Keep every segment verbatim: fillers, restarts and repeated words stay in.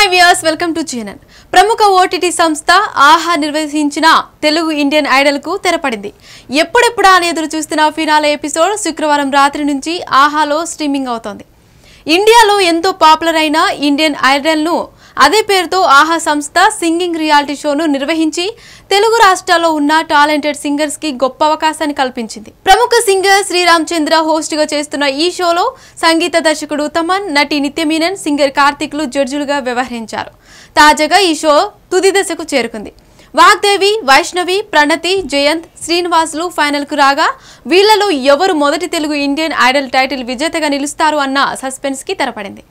Hi viewers, welcome to G N N. ప్రముఖ OTT సంస్థ ఆహా నిర్వహించిన తెలుగు ఇండియన్ ఐడల్ కు తెరపడింది. ఎప్పుడెప్పుడు అని ఎదురు చూస్తున్న ఫినాలే ఎపిసోడ్ శుక్రవారం రాత్రి నుంచి ఆహాలో స్ట్రీమింగ్ అవుతోంది. ఇండియాలో ఎంతో పాపులర్ అయిన ఇండియన్ ఐడల్ ను అదే పేరుతో ఆహా సంస్థ సింగింగ్ రియాలిటీ షోను నిర్వహించి తెలుగు రాష్ట్రాల్లో ఉన్న టాలెంటెడ్ సింగర్స్ కి గొప్ప అవకాశాన్ని కల్పించింది. ప్రముఖ సింగర్ శ్రీరామచంద్ర హోస్ట్ గా చేస్తున్న ఈ షోలో సంగీత దర్శకుడు తమన్, నటి నిత్యమీనన్, సింగర్ కార్తిక్లు జడ్జిలుగా వ్యవహరించారు. తాజాగా ఈ షో తుది దశకు చేరుకుంది. వాగ్దేవి, వైష్ణవి, ప్రణతి, జయంత్, శ్రీనివాసులు ఫైనల్ కు రాగా వీళ్లలో ఎవరు మొదటి తెలుగు ఇండియన్ ఐడల్ టైటిల్ విజేతగా నిలుస్తారు అన్న సస్పెన్స్ కి తెరపడింది.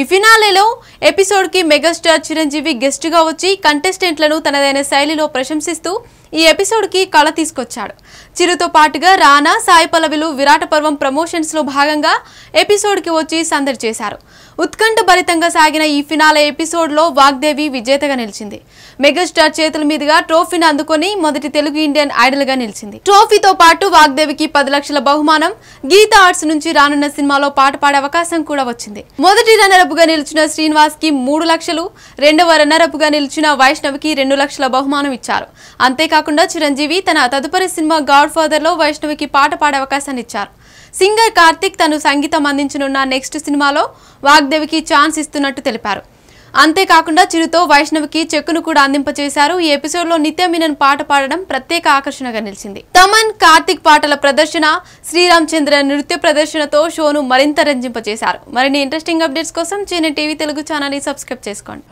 ఈ ఫినాలేలో ఎపిసోడ్ కి మెగాస్టార్ చిరంజీవి గెస్ట్ గా వచ్చి కంటెస్టెంట్లను తనదైన శైలిలో ప్రశంసిస్తూ ఈ ఎపిసోడ్ కి కళ తీసుకొచ్చాడు. చిరుతో పాటుగా రానా, సాయి పల్లవిలు విరాట పర్వం ప్రమోషన్స్ లో భాగంగా ఎపిసోడ్ కి వచ్చి సందడి చేశారు. ఉత్కంఠ భరితంగా సాగిన ఈ ఫినాలే ఎపిసోడ్ లో వాగ్దేవి విజేతగా నిలిచింది. మెగాస్టార్ చేతుల మీదుగా ట్రోఫీని అందుకొని మొదటి తెలుగు ఇండియన్ ఐడల్ గా నిలిచింది. ట్రోఫీతో పాటు వాగ్దేవికి పది లక్షల బహుమానం, గీతా ఆర్ట్స్ నుంచి రానున్న సినిమాలో పాట పాడే అవకాశం కూడా వచ్చింది. మొదటి రన్నరప్ గా నిలిచిన శ్రీనివాస్ కి మూడు లక్షలు, రెండవ రన్నరప్ గా నిలిచిన వైష్ణవికి రెండు లక్షల బహుమానం ఇచ్చారు. అంతేకాకుండా చిరంజీవి తన తదుపరి సినిమా గాడ్ ఫాదర్ లో వైష్ణవికి పాట పాడే అవకాశాన్ని ఇచ్చారు. సింగర్ కార్తిక్ తను సంగీతం అందించనున్న నెక్స్ట్ సినిమాలో వాగ్దేవికి ఛాన్స్ ఇస్తున్నట్టు తెలిపారు. అంతేకాకుండా చిరుతో వైష్ణవికి చెక్కును కూడా అందింపచేశారు. ఈ ఎపిసోడ్ లో నిత్యమీనన్ పాట పాడడం ప్రత్యేక ఆకర్షణగా నిలిచింది. తమన్, కార్తిక్ పాటల ప్రదర్శన, శ్రీరామచంద్ర నృత్య ప్రదర్శనతో షోను మరింత రంజింపచేశారు. మరిన్ని ఇంట్రెస్టింగ్ అప్డేట్స్ కోసం జీఎన్ఎన్ టీవీ తెలుగు ఛానల్ ని సబ్స్క్రైబ్ చేసుకోండి.